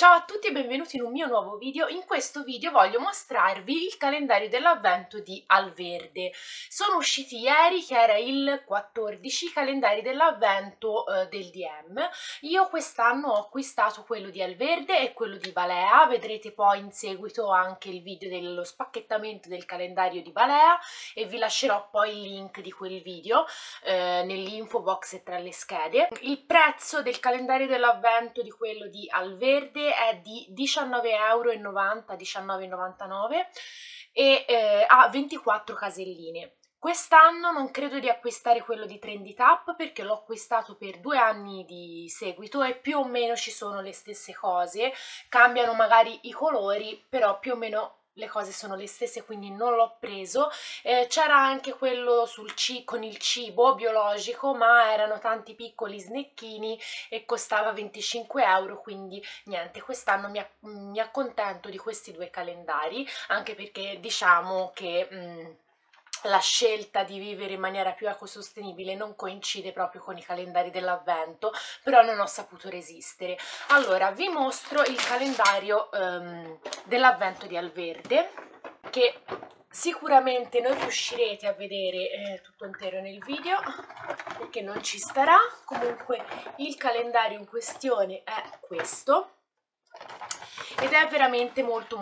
Ciao a tutti e benvenuti in un mio nuovo video. In questo video voglio mostrarvi il calendario dell'avvento di Alverde. Sono usciti ieri, che era il 14, i calendari dell'avvento del DM. Io quest'anno ho acquistato quello di Alverde e quello di Balea, vedrete poi in seguito anche il video dello spacchettamento del calendario di Balea e vi lascerò poi il link di quel video nell'info box e tra le schede. Il prezzo del calendario dell'avvento di quello di Alverde è di 19,90 €, 19,99 € e ha 24 caselline. Quest'anno non credo di acquistare quello di Trendy Tap perché l'ho acquistato per 2 anni di seguito e più o meno ci sono le stesse cose, cambiano magari i colori, però più o meno le cose sono le stesse, quindi non l'ho preso. C'era anche quello con il cibo biologico, ma erano tanti piccoli snecchini e costava 25 €, quindi niente, quest'anno mi accontento di questi 2 calendari, anche perché diciamo che la scelta di vivere in maniera più ecosostenibile non coincide proprio con i calendari dell'avvento, però non ho saputo resistere. Allora, vi mostro il calendario dell'avvento di Alverde, che sicuramente non riuscirete a vedere tutto intero nel video perché non ci starà. Comunque il calendario in questione è questo ed è veramente molto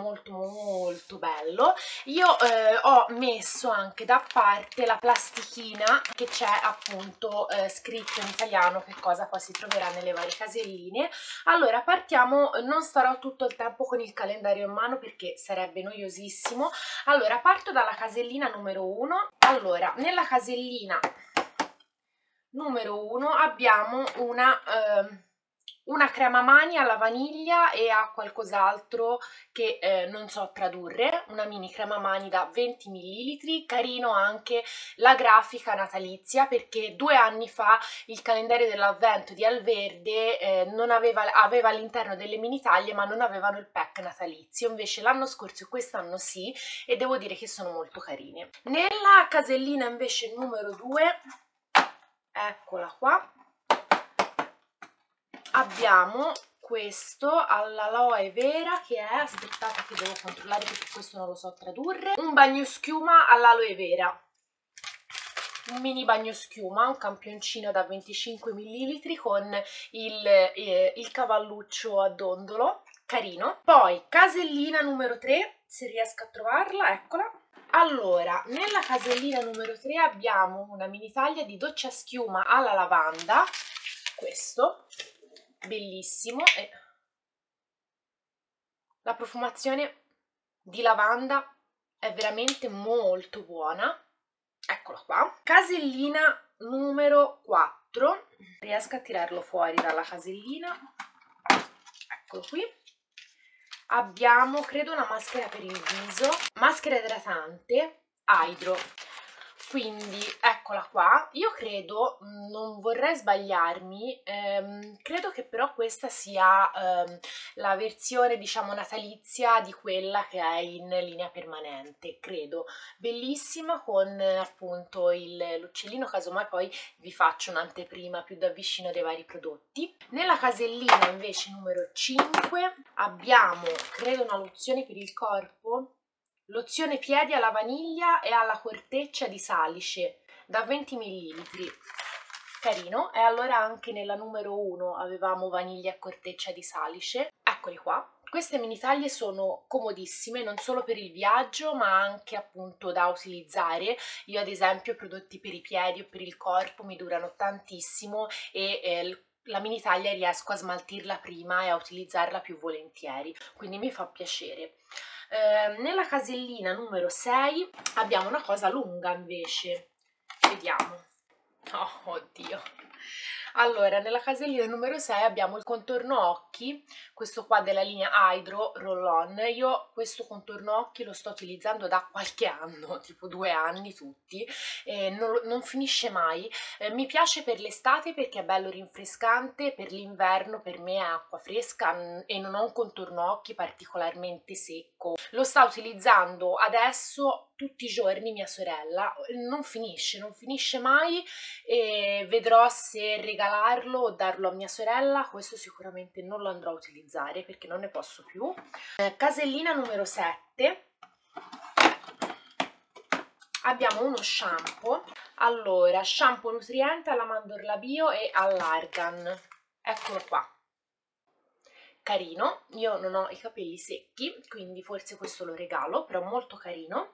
bello. Io ho messo anche da parte la plastichina che c'è appunto scritto in italiano che cosa poi si troverà nelle varie caselline. Allora partiamo, non starò tutto il tempo con il calendario in mano perché sarebbe noiosissimo. Allora parto dalla casellina numero 1. Allora, nella casellina numero 1 abbiamo una crema mani alla vaniglia e a qualcos'altro che non so tradurre, una mini crema mani da 20 ml, carino anche la grafica natalizia perché 2 anni fa il calendario dell'avvento di Alverde aveva all'interno delle mini taglie ma non avevano il pack natalizio, invece l'anno scorso e quest'anno sì, e devo dire che sono molto carine. Nella casellina invece numero 2, eccola qua, abbiamo questo all'aloe vera che è, aspettate che devo controllare perché questo non lo so tradurre, un bagnoschiuma all'aloe vera, un mini bagnoschiuma, un campioncino da 25 ml con il cavalluccio a dondolo, carino. Poi casellina numero 3, se riesco a trovarla, eccola. Allora, nella casellina numero 3 abbiamo una mini taglia di doccia schiuma alla lavanda, questo bellissimo, e la profumazione di lavanda è veramente molto buona, eccola qua. Casellina numero 4, riesco a tirarlo fuori dalla casellina, eccolo qui, abbiamo credo una maschera per il viso, maschera idratante Hydro, quindi eccola qua. Io credo, non vorrei sbagliarmi, credo che però questa sia la versione diciamo natalizia di quella che è in linea permanente, credo, bellissima con appunto l'uccellino, casomai poi vi faccio un'anteprima più da vicino dei vari prodotti. Nella casellina invece numero 5 abbiamo credo una lozione per il corpo, lozione piedi alla vaniglia e alla corteccia di salice da 20 ml, carino. E allora anche nella numero 1 avevamo vaniglia e corteccia di salice, eccoli qua. Queste mini taglie sono comodissime non solo per il viaggio ma anche appunto da utilizzare. Io ad esempio prodotti per i piedi o per il corpo mi durano tantissimo e la mini taglia riesco a smaltirla prima e a utilizzarla più volentieri, quindi mi fa piacere. Nella casellina numero 6 abbiamo una cosa lunga invece, vediamo, oh oddio. Allora, nella casellina numero 6 abbiamo il contorno occhi, questo qua della linea Hydro Roll On. Io questo contorno occhi lo sto utilizzando da qualche anno, tipo 2 anni tutti, non finisce mai. Mi piace per l'estate perché è bello rinfrescante, per l'inverno per me è acqua fresca e non ho un contorno occhi particolarmente secco. Lo sta utilizzando adesso tutti i giorni mia sorella, non finisce mai e vedrò se se regalarlo o darlo a mia sorella, questo sicuramente non lo andrò a utilizzare perché non ne posso più. Casellina numero 7, abbiamo uno shampoo. Allora, shampoo nutriente alla mandorla bio e all'argan, eccolo qua, carino. Io non ho i capelli secchi, quindi forse questo lo regalo, però molto carino.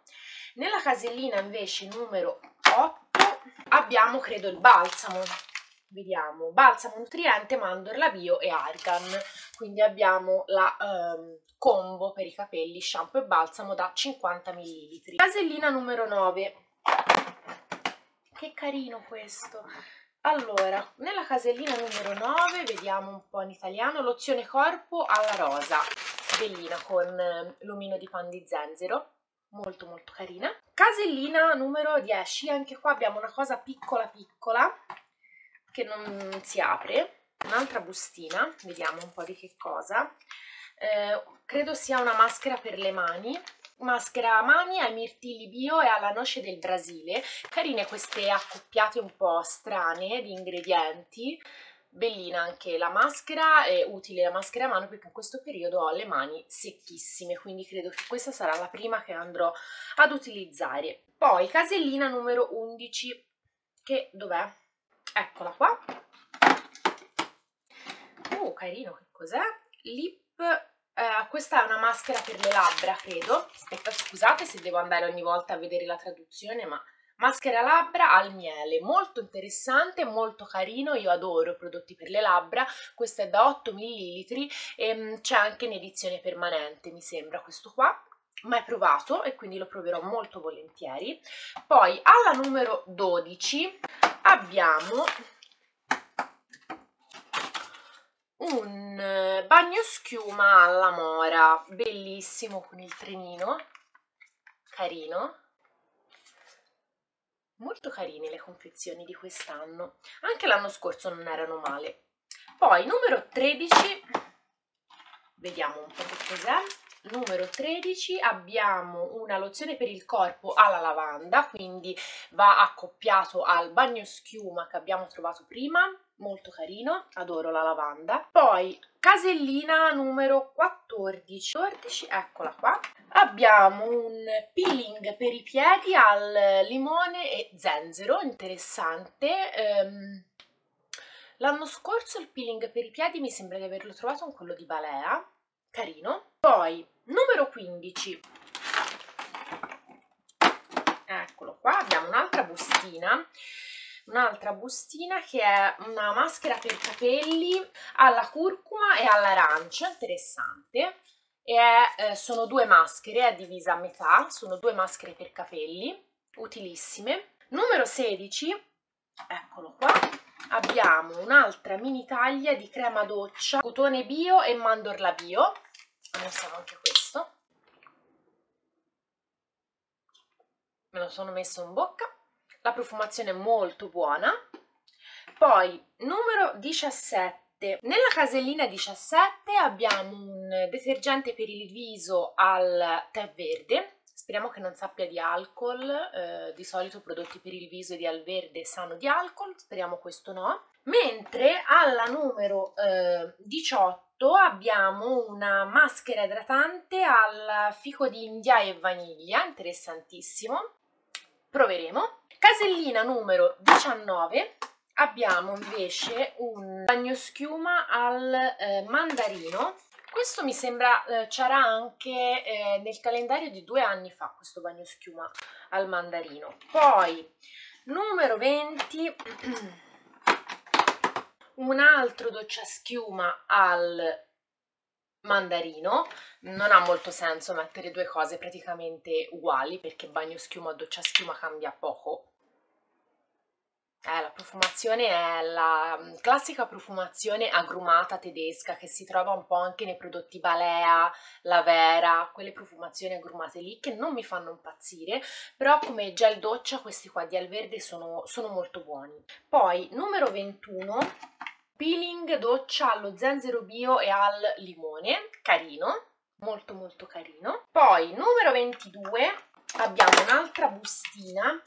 Nella casellina invece numero 8 abbiamo, credo, il balsamo, vediamo, balsamo nutriente, mandorla bio e argan, quindi abbiamo la combo per i capelli, shampoo e balsamo da 50 ml. Casellina numero 9, che carino questo. Allora, nella casellina numero 9 vediamo un po' in italiano, lozione corpo alla rosa, bellina con l'omino di pan di zenzero, molto molto carina. Casellina numero 10, anche qua abbiamo una cosa piccola piccola che non si apre, un'altra bustina, vediamo un po' di che cosa. Credo sia una maschera per le mani, maschera a mani ai mirtilli bio e alla noce del Brasile, carine queste accoppiate un po' strane di ingredienti, bellina anche la maschera, è utile la maschera a mano perché in questo periodo ho le mani secchissime, quindi credo che questa sarà la prima che andrò ad utilizzare. Poi casellina numero 11, che dov'è? Eccola qua, carino, che cos'è? Lip, questa è una maschera per le labbra, credo, aspetta, scusate se devo andare ogni volta a vedere la traduzione, ma maschera labbra al miele, molto interessante, molto carino, io adoro prodotti per le labbra. Questa è da 8 ml e c'è anche in edizione permanente, mi sembra, questo qua, mai provato e quindi lo proverò molto volentieri. Poi alla numero 12 abbiamo un bagno schiuma alla mora, bellissimo, con il trenino, carino. Molto carine le confezioni di quest'anno, anche l'anno scorso non erano male. Poi numero 13, vediamo un po' che cos'è. Numero 13 abbiamo una lozione per il corpo alla lavanda, quindi va accoppiato al bagno schiuma che abbiamo trovato prima, molto carino, adoro la lavanda. Poi casellina numero 14, eccola qua, abbiamo un peeling per i piedi al limone e zenzero, interessante. L'anno scorso il peeling per i piedi mi sembra di averlo trovato con quello di Balea, carino. Poi numero 15, eccolo qua, abbiamo un'altra bustina che è una maschera per capelli alla curcuma e all'arancio, interessante, e sono due maschere, è divisa a metà, sono due maschere per capelli, utilissime. Numero 16, eccolo qua, abbiamo un'altra mini taglia di crema doccia, cotone bio e mandorla bio, mettiamo anche questo, me lo sono messo in bocca, la profumazione è molto buona. Poi numero 17, nella casellina 17 abbiamo un detergente per il viso al tè verde, speriamo che non sappia di alcol, di solito prodotti per il viso di Alverde sanno di alcol, speriamo questo no. Mentre alla numero 18 abbiamo una maschera idratante al fico d'India e vaniglia, interessantissimo, proveremo. Casellina numero 19 abbiamo invece un bagno schiuma al mandarino. Questo mi sembra c'era anche nel calendario di 2 anni fa, questo bagno schiuma al mandarino. Poi numero 20, un altro doccia schiuma al mandarino, non ha molto senso mettere due cose praticamente uguali perché bagno schiuma o doccia schiuma cambia poco. La profumazione è la classica profumazione agrumata tedesca che si trova un po' anche nei prodotti Balea, La Vera, quelle profumazioni agrumate lì che non mi fanno impazzire, però come gel doccia questi qua di Alverde sono molto buoni. Poi numero 21, peeling doccia allo zenzero bio e al limone, carino, molto molto carino. Poi numero 22 abbiamo un'altra bustina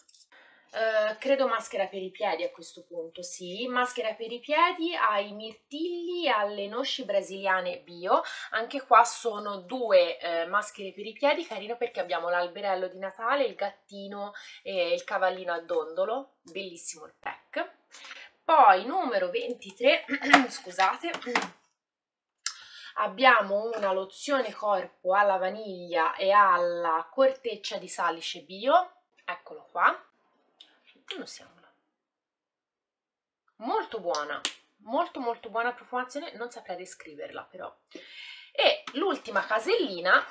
Credo maschera per i piedi a questo punto, sì, maschera per i piedi ai mirtilli e alle noci brasiliane bio. Anche qua sono due maschere per i piedi, carino perché abbiamo l'alberello di Natale, il gattino e il cavallino a dondolo, bellissimo il pack. Poi numero 23, scusate, abbiamo una lozione corpo alla vaniglia e alla corteccia di salice bio, eccolo qua. Molto buona, molto buona profumazione, non saprei descriverla però. E l'ultima casellina,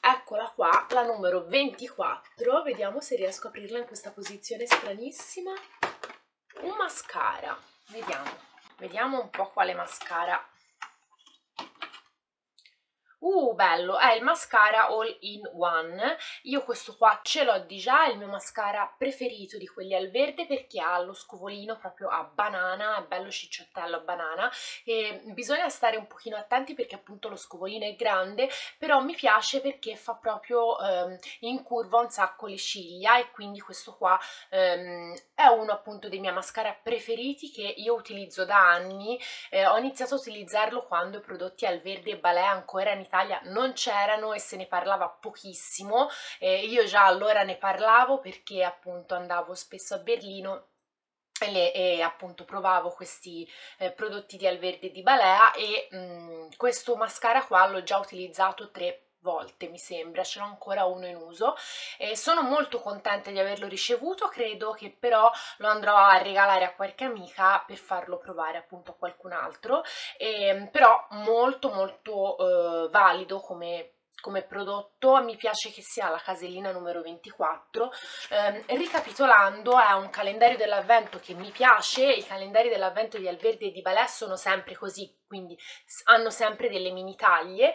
eccola qua, la numero 24, vediamo se riesco a aprirla in questa posizione stranissima. Un mascara, vediamo un po' quale mascara. Bello, è il mascara all in one. Io questo qua ce l'ho di già, è il mio mascara preferito di quelli al verde perché ha lo scovolino proprio a banana, è bello cicciottello a banana, e bisogna stare un pochino attenti perché appunto lo scovolino è grande, però mi piace perché fa proprio in curva un sacco le ciglia, e quindi questo qua è uno appunto dei miei mascara preferiti che io utilizzo da anni. Ho iniziato a utilizzarlo quando i prodotti al verde e Balea ancora in Italia non c'erano e se ne parlava pochissimo, io già allora ne parlavo perché appunto andavo spesso a Berlino e appunto provavo questi prodotti di Alverde di Balea, e questo mascara qua l'ho già utilizzato 3 volte mi sembra, ce n'ho ancora uno in uso, e sono molto contenta di averlo ricevuto. Credo che però lo andrò a regalare a qualche amica per farlo provare appunto a qualcun altro, e però molto valido come prodotto, mi piace che sia la casellina numero 24. Ricapitolando, è un calendario dell'avvento che mi piace. I calendari dell'avvento di Alverde e di Balea sono sempre così, quindi hanno sempre delle mini taglie.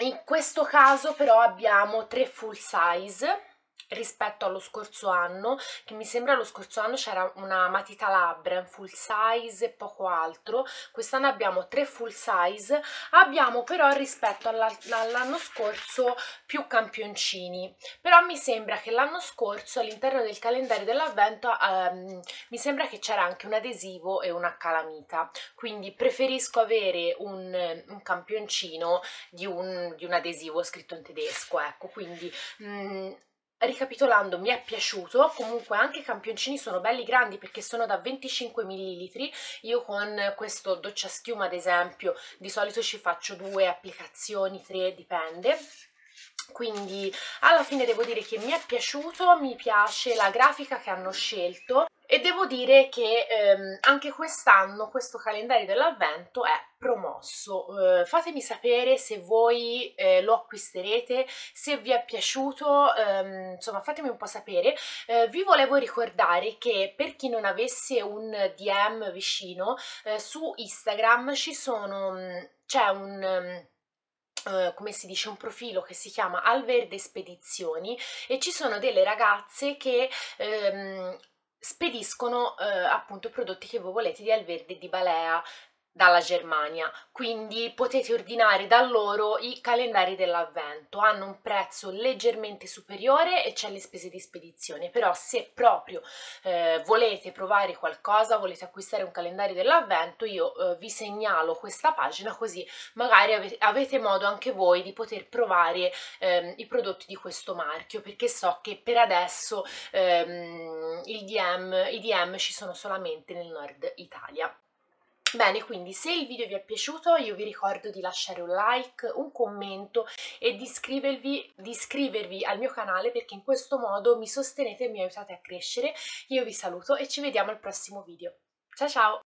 In questo caso però abbiamo 3 full size rispetto allo scorso anno, che mi sembra lo scorso anno c'era una matita labbra in full size e poco altro. Quest'anno abbiamo 3 full size, abbiamo però rispetto all'anno scorso più campioncini, però mi sembra che l'anno scorso all'interno del calendario dell'avvento mi sembra che c'era anche un adesivo e una calamita, quindi preferisco avere un campioncino di un adesivo scritto in tedesco, ecco. Quindi ricapitolando, mi è piaciuto. Comunque anche i campioncini sono belli grandi perché sono da 25 ml. Io con questo doccia schiuma ad esempio di solito ci faccio 2 applicazioni, 3, dipende. Quindi alla fine devo dire che mi è piaciuto, mi piace la grafica che hanno scelto, e devo dire che anche quest'anno questo calendario dell'avvento è promosso. Fatemi sapere se voi lo acquisterete, se vi è piaciuto, insomma fatemi un po' sapere. Vi volevo ricordare che per chi non avesse un DM vicino, su Instagram c'è come si dice, un profilo che si chiama Alverde Spedizioni, e ci sono delle ragazze che spediscono appunto prodotti che voi volete di Alverde e di Balea dalla Germania, quindi potete ordinare da loro i calendari dell'avvento. Hanno un prezzo leggermente superiore e c'è le spese di spedizione, però se proprio volete provare qualcosa, volete acquistare un calendario dell'avvento, io vi segnalo questa pagina, così magari avete modo anche voi di poter provare i prodotti di questo marchio, perché so che per adesso i DM ci sono solamente nel nord Italia. Bene, quindi se il video vi è piaciuto io vi ricordo di lasciare un like, un commento e di iscrivervi al mio canale, perché in questo modo mi sostenete e mi aiutate a crescere. Io vi saluto e ci vediamo al prossimo video. Ciao ciao!